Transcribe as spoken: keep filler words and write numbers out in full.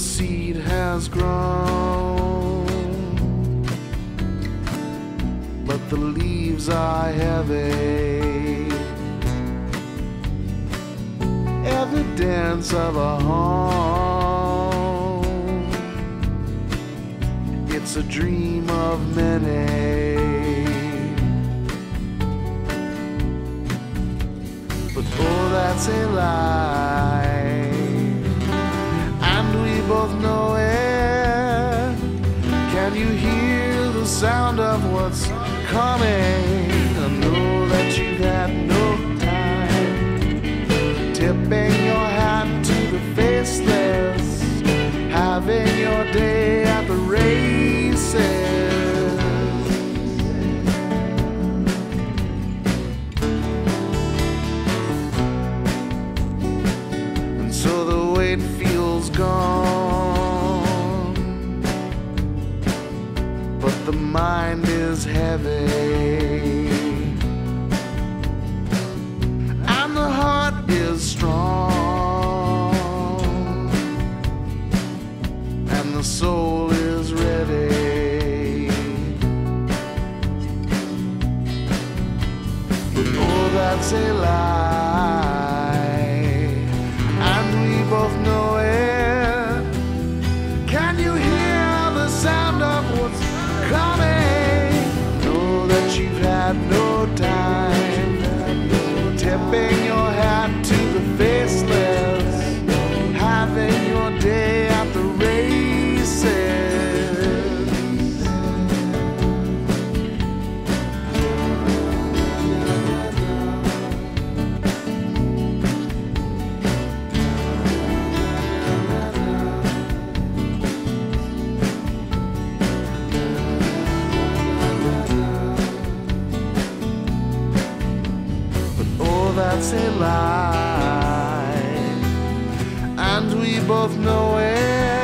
the seed has grown, but the leaves are heavy. Evidence of a home, it's a dream of many. But oh, that's a lie, and we both know it. Can you hear the sound of what's coming? I know that you've had no time, tipping your hat to the faceless, having your day at the races. And so the wait feels gone, but the mind is heavy, and the heart is strong, and the soul is ready. But oh, that's a lie, both know it. Can you hear the sound of what's coming? Know that you've had no time, tipping your hat to the faceless, having your day at the races. That's a lie, and we both know it.